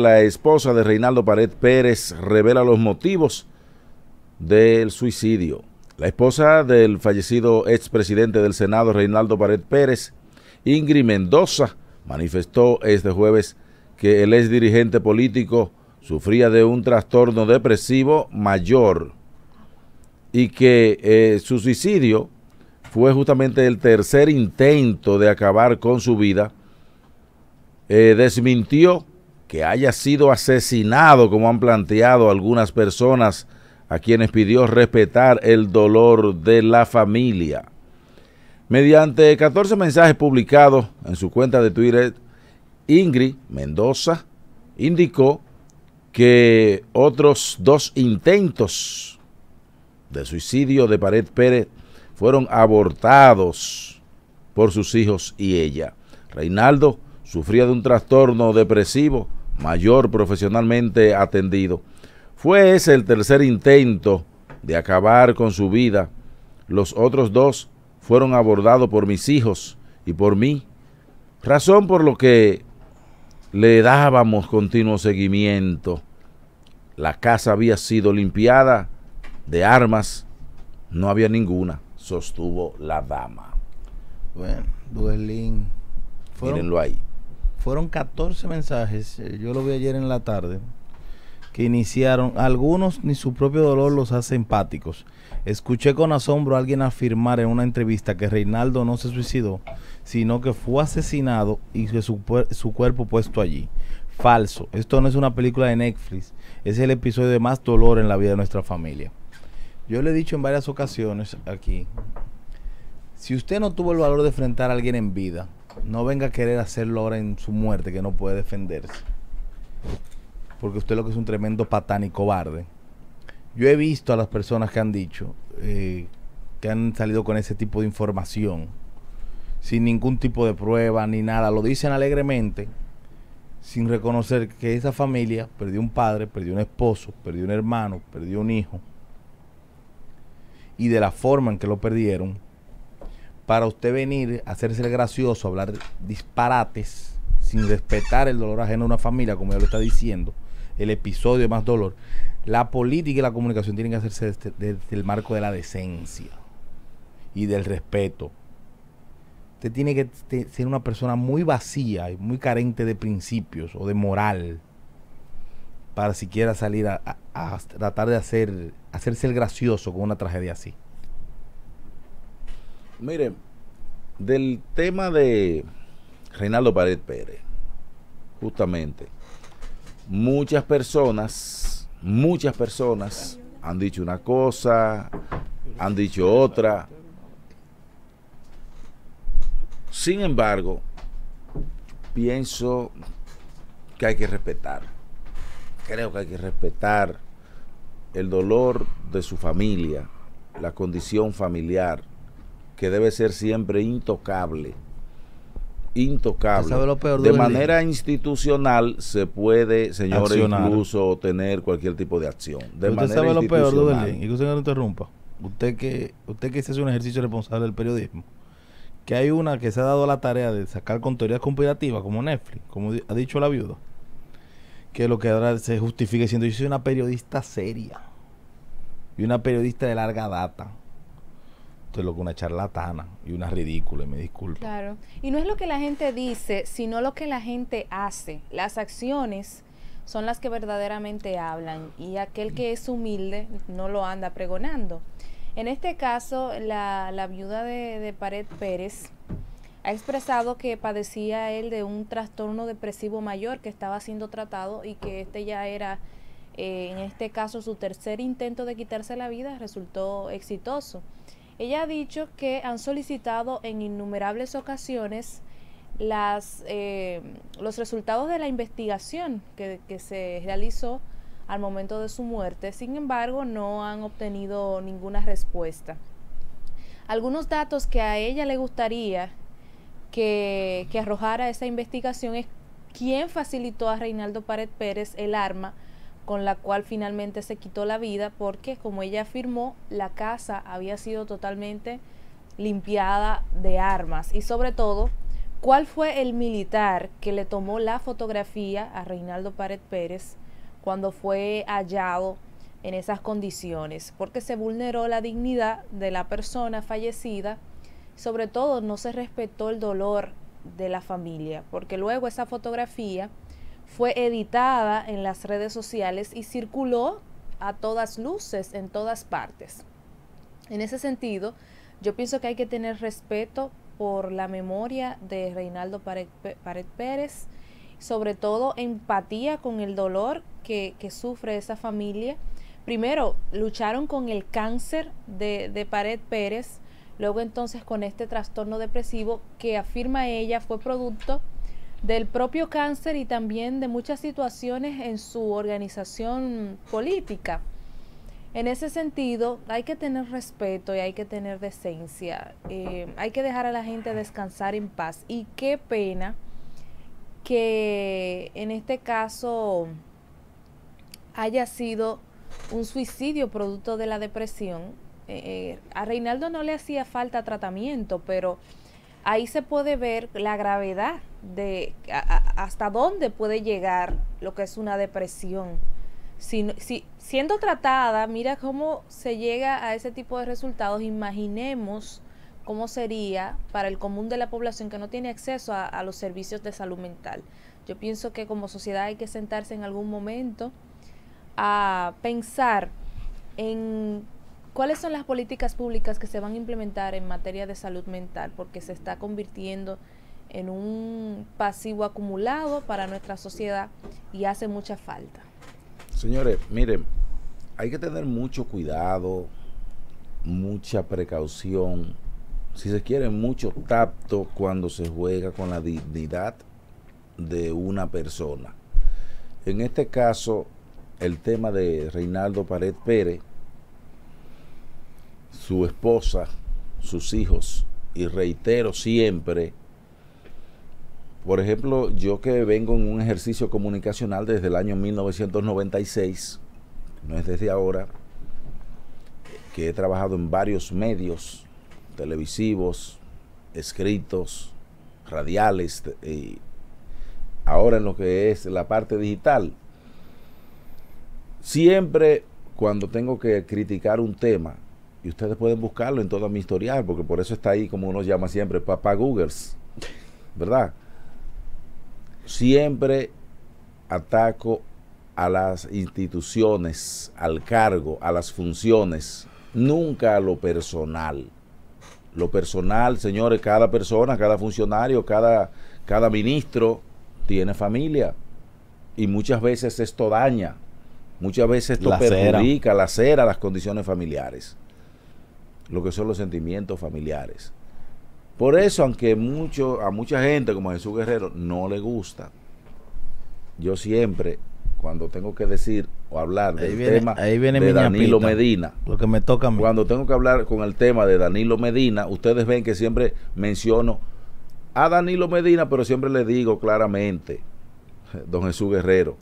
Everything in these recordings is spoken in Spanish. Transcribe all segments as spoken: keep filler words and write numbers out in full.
que la esposa de Reinaldo Pared Pérez revela los motivos del suicidio. La esposa del fallecido expresidente del Senado, Reinaldo Pared Pérez, Ingrid Mendoza, manifestó este jueves que el exdirigente político sufría de un trastorno depresivo mayor y que eh, su suicidio fue justamente el tercer intento de acabar con su vida. Eh, desmintió que haya sido asesinado, como han planteado algunas personas, a quienes pidió respetar el dolor de la familia. Mediante catorce mensajes publicados en su cuenta de Twitter, Ingrid Mendoza indicó que otros dos intentos de suicidio de Pared Pérez fueron abortados por sus hijos y ella. Reinaldo sufría de un trastorno depresivo mayor, profesionalmente atendido. Fue ese el tercer intento de acabar con su vida. Los otros dos fueron abordados por mis hijos y por mí, razón por lo que le dábamos continuo seguimiento. La casa había sido limpiada de armas, no había ninguna, sostuvo la dama. Bueno, Duberlín, mírenlo ahí. Fueron catorce mensajes, yo lo vi ayer en la tarde, que iniciaron, algunos ni su propio dolor los hace empáticos. Escuché con asombro a alguien afirmar en una entrevista que Reinaldo no se suicidó, sino que fue asesinado y su, su cuerpo puesto allí. Falso. Esto no es una película de Netflix. Es el episodio de más dolor en la vida de nuestra familia. Yo le he dicho en varias ocasiones aquí, si usted no tuvo el valor de enfrentar a alguien en vida, no venga a querer hacerlo ahora en su muerte, que no puede defenderse. Porque usted lo que es un tremendo patán y cobarde. Yo he visto a las personas que han dicho, eh, que han salido con ese tipo de información, sin ningún tipo de prueba ni nada, lo dicen alegremente, sin reconocer que esa familia perdió un padre, perdió un esposo, perdió un hermano, perdió un hijo. Y de la forma en que lo perdieron, para usted venir a hacerse el gracioso, a hablar disparates, sin respetar el dolor ajeno a una familia, como ya lo está diciendo, el episodio de más dolor. La política y la comunicación tienen que hacerse desde, desde el marco de la decencia y del respeto. Usted tiene que ser una persona muy vacía y muy carente de principios o de moral para siquiera salir a, a, a tratar de hacer hacerse el gracioso con una tragedia así. Miren, del tema de Reinaldo Pared Pérez, justamente, muchas personas, muchas personas han dicho una cosa, han dicho otra. Sin embargo, pienso que hay que respetar, creo que hay que respetar el dolor de su familia, la condición familiar, que debe ser siempre intocable. Intocable. De manera institucional se puede, señores, incluso tener cualquier tipo de acción. De manera institucional. Usted sabe lo peor, Duberlín, y que usted no interrumpa. Usted que, usted que se hace un ejercicio responsable del periodismo, que hay una que se ha dado la tarea de sacar con teorías comparativas, como Netflix, como ha dicho la viuda, que lo que ahora se justifica diciendo, yo soy una periodista seria y una periodista de larga data. Esto es lo que una charlatana y una ridícula, y me disculpo. Claro, y no es lo que la gente dice, sino lo que la gente hace. Las acciones son las que verdaderamente hablan, y aquel que es humilde no lo anda pregonando. En este caso, la, la viuda de, de Pared Pérez ha expresado que padecía él de un trastorno depresivo mayor que estaba siendo tratado y que este ya era, eh, en este caso, su tercer intento de quitarse la vida, resultó exitoso. Ella ha dicho que han solicitado en innumerables ocasiones las, eh, los resultados de la investigación que, que se realizó al momento de su muerte. Sin embargo, no han obtenido ninguna respuesta. Algunos datos que a ella le gustaría que, que arrojara esa investigación es quién facilitó a Reinaldo Pared Pérez el arma con la cual finalmente se quitó la vida, porque como ella afirmó, la casa había sido totalmente limpiada de armas y sobre todo ¿Cuál fue el militar que le tomó la fotografía a Reinaldo Pared Pérez cuando fue hallado en esas condiciones? Porque se vulneró la dignidad de la persona fallecida, sobre todo no se respetó el dolor de la familia, porque luego esa fotografía fue editada en las redes sociales y circuló a todas luces, en todas partes. En ese sentido, yo pienso que hay que tener respeto por la memoria de Reinaldo Pared, Pared Pérez, sobre todo empatía con el dolor que, que sufre esa familia. Primero, lucharon con el cáncer de, de Pared Pérez, luego entonces con este trastorno depresivo que, afirma ella, fue producto del propio cáncer y también de muchas situaciones en su organización política. En ese sentido, hay que tener respeto y hay que tener decencia. Eh, hay que dejar a la gente descansar en paz. Y qué pena que en este caso haya sido un suicidio producto de la depresión. Eh, a Reinaldo no le hacía falta tratamiento, pero ahí se puede ver la gravedad de a, a, hasta dónde puede llegar lo que es una depresión. Si, si, siendo tratada, mira cómo se llega a ese tipo de resultados. Imaginemos cómo sería para el común de la población que no tiene acceso a, a los servicios de salud mental. Yo pienso que como sociedad hay que sentarse en algún momento a pensar en cuáles son las políticas públicas que se van a implementar en materia de salud mental, porque se está convirtiendo en un pasivo acumulado para nuestra sociedad y hace mucha falta. Señores, miren, hay que tener mucho cuidado, mucha precaución, si se quiere mucho tacto cuando se juega con la dignidad de una persona. En este caso, el tema de Reinaldo Pared Pérez, su esposa, sus hijos, y reitero siempre, por ejemplo, yo que vengo en un ejercicio comunicacional desde el año mil novecientos noventa y seis, no es desde ahora, que he trabajado en varios medios televisivos, escritos, radiales, y ahora en lo que es la parte digital. Siempre cuando tengo que criticar un tema, y ustedes pueden buscarlo en todo mi historial, porque por eso está ahí, como uno llama siempre, papá Googles, ¿verdad? Siempre ataco a las instituciones, al cargo, a las funciones, nunca a lo personal. Lo personal, señores, cada persona, cada funcionario, cada, cada ministro tiene familia y muchas veces esto daña, muchas veces esto perjudica, lacera las condiciones familiares, lo que son los sentimientos familiares. Por eso, aunque mucho, a mucha gente como Jesús Guerrero no le gusta, yo siempre, cuando tengo que decir o hablar del ahí viene, tema ahí viene de Danilo ñapita, Medina, lo que me toca a mí. Cuando tengo que hablar con el tema de Danilo Medina, ustedes ven que siempre menciono a Danilo Medina, pero siempre le digo claramente, don Jesús Guerrero,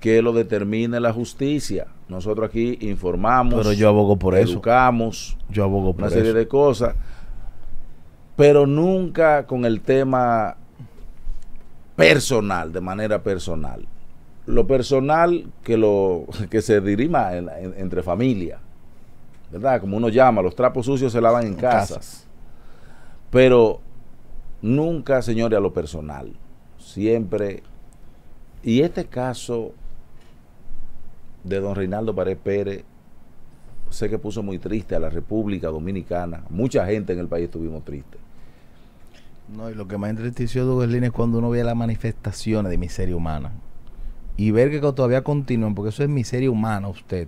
que lo determine la justicia. Nosotros aquí informamos, pero yo abogo por educamos, eso. Yo abogo por una serie eso. de cosas, pero nunca con el tema personal, de manera personal. Lo personal que, lo, que se dirima en, en, entre familia, ¿verdad? Como uno llama, los trapos sucios se lavan en casas. casas. Pero nunca, señores, a lo personal. Siempre. Y este caso de don Reinaldo Pared Pérez, sé que puso muy triste a la República Dominicana. Mucha gente en el país estuvimos tristes. No, y lo que más entristeció, Duberlín, es cuando uno ve las manifestaciones de miseria humana y ver que todavía continúan, porque eso es miseria humana. Usted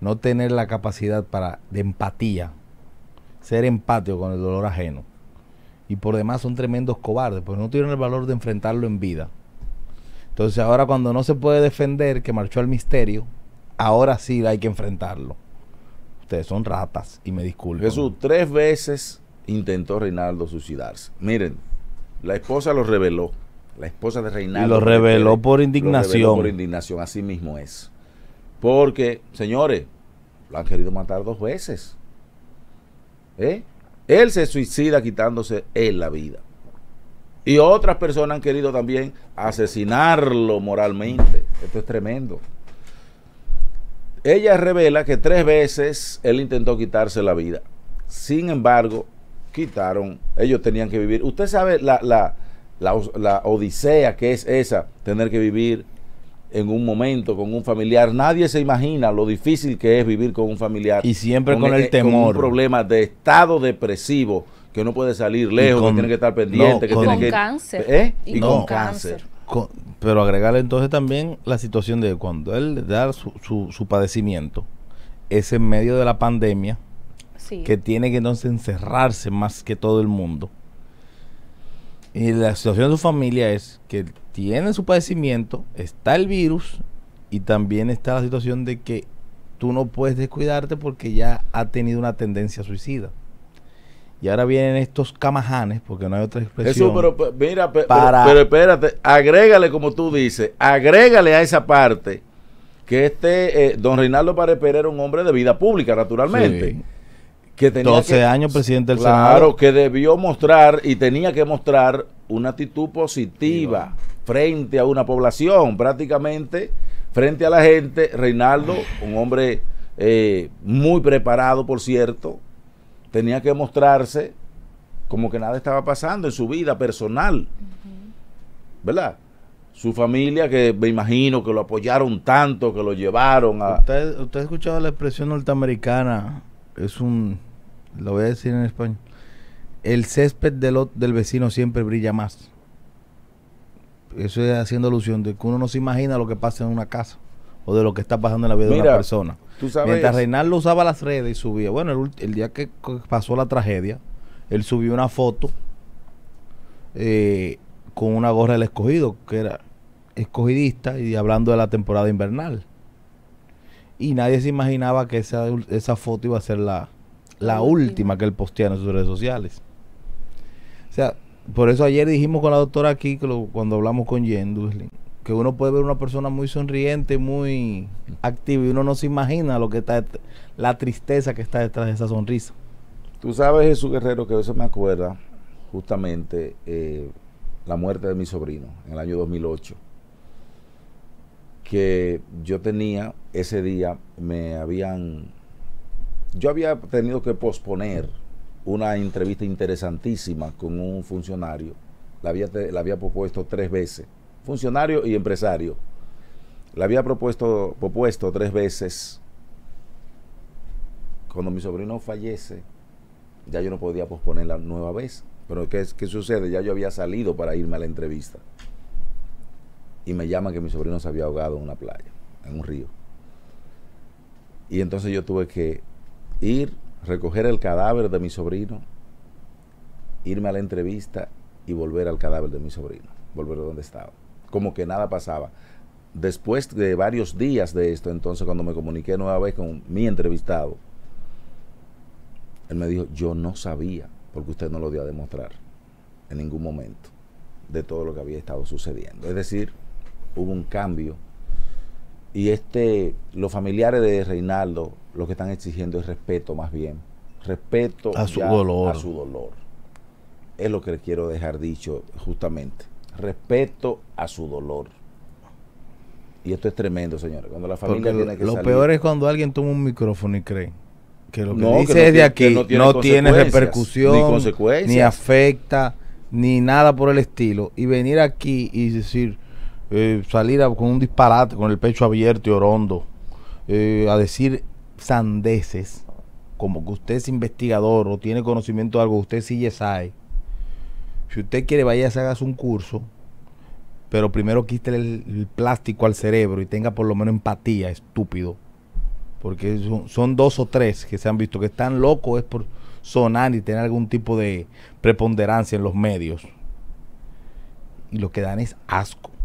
no tener la capacidad para de empatía, ser empático con el dolor ajeno, y por demás son tremendos cobardes, porque no tuvieron el valor de enfrentarlo en vida. Entonces ahora, cuando no se puede defender, que marchó al misterio, ahora sí hay que enfrentarlo. Ustedes son ratas y me disculpen. Jesús, tres veces intentó Reinaldo suicidarse. Miren, la esposa lo reveló. La esposa de Reinaldo. Y lo reveló por indignación. Lo reveló por indignación, así mismo es. Porque, señores, lo han querido matar dos veces. ¿Eh? Él se suicida quitándose él la vida. Y otras personas han querido también asesinarlo moralmente. Esto es tremendo. Ella revela que tres veces él intentó quitarse la vida. Sin embargo, quitaron, ellos tenían que vivir. Usted sabe la, la, la, la odisea que es esa, tener que vivir en un momento con un familiar. Nadie se imagina lo difícil que es vivir con un familiar. Y siempre con, con el, el temor. Con un problema de estado depresivo, que no puede salir lejos, con, que tiene que estar pendiente. No, que con, tiene con que, cáncer. ¿Eh? Y, y con no, cáncer. Con, pero agregarle entonces también la situación de cuando él da su, su, su padecimiento, es en medio de la pandemia, sí, que tiene que entonces encerrarse más que todo el mundo. Y la situación de su familia es que tiene su padecimiento, está el virus y también está la situación de que tú no puedes descuidarte porque ya ha tenido una tendencia suicida. Y ahora vienen estos camajanes, porque no hay otra expresión. Jesús, pero, mira, pero, para... pero espérate, agrégale, como tú dices, agrégale a esa parte que este eh, don Reinaldo Pared Pérez era un hombre de vida pública, naturalmente. Sí. Que tenía doce que, años presidente del Senado. Claro, que debió mostrar y tenía que mostrar una actitud positiva, sí, frente a una población, prácticamente, frente a la gente. Reinaldo, un hombre eh, muy preparado, por cierto, tenía que mostrarse como que nada estaba pasando en su vida personal, uh-huh, ¿verdad? Su familia, que me imagino que lo apoyaron tanto, que lo llevaron a... ¿Usted, usted ha escuchado la expresión norteamericana? Es un... lo voy a decir en español. El césped del, del vecino siempre brilla más. Eso es haciendo alusión de que uno no se imagina lo que pasa en una casa o de lo que está pasando en la vida, mira, de una persona. Tú sabes, mientras Reinaldo usaba las redes y subía, bueno, el, el día que pasó la tragedia, él subió una foto eh, con una gorra del Escogido, que era escogidista, y hablando de la temporada invernal. Y nadie se imaginaba que esa, esa foto iba a ser la, la última que él posteara en sus redes sociales. O sea, por eso ayer dijimos con la doctora aquí, que lo, cuando hablamos con Jen Duesling, que uno puede ver una persona muy sonriente, muy activa, y uno no se imagina lo que está, la tristeza que está detrás de esa sonrisa. Tú sabes, Jesús Guerrero, que a veces me acuerda justamente eh, la muerte de mi sobrino en el año dos mil ocho, que yo tenía ese día, me habían, yo había tenido que posponer una entrevista interesantísima con un funcionario, la había, la había propuesto tres veces, funcionario y empresario. La había propuesto, propuesto tres veces. Cuando mi sobrino fallece, ya yo no podía posponerla nueva vez. Pero ¿qué, qué sucede? Ya yo había salido para irme a la entrevista. Y me llaman que mi sobrino se había ahogado en una playa, en un río. Y entonces yo tuve que ir, recoger el cadáver de mi sobrino, irme a la entrevista y volver al cadáver de mi sobrino, volver a donde estaba. Como que nada pasaba. Después de varios días de esto, entonces cuando me comuniqué nueva vez con mi entrevistado, él me dijo, yo no sabía, porque usted no lo dio a demostrar en ningún momento de todo lo que había estado sucediendo. Es decir, hubo un cambio, y este, los familiares de Reinaldo lo que están exigiendo es respeto, más bien respeto a su dolor. A su dolor. Es lo que le quiero dejar dicho, justamente respeto a su dolor. Y esto es tremendo, señores, cuando la familia porque tiene que lo salir. Peor es cuando alguien toma un micrófono y cree que lo que no, dice que no es de aquí no tiene, no tiene repercusión ni, ni afecta ni nada por el estilo, y venir aquí y decir eh, salir a, con un disparate, con el pecho abierto y orondo, eh, a decir sandeces como que usted es investigador o tiene conocimiento de algo, usted sí es C S I. Si usted quiere, vaya y haga un curso, pero primero quítele el, el plástico al cerebro y tenga por lo menos empatía, estúpido. Porque son, son dos o tres que se han visto que están locos es por sonar y tener algún tipo de preponderancia en los medios. Y lo que dan es asco.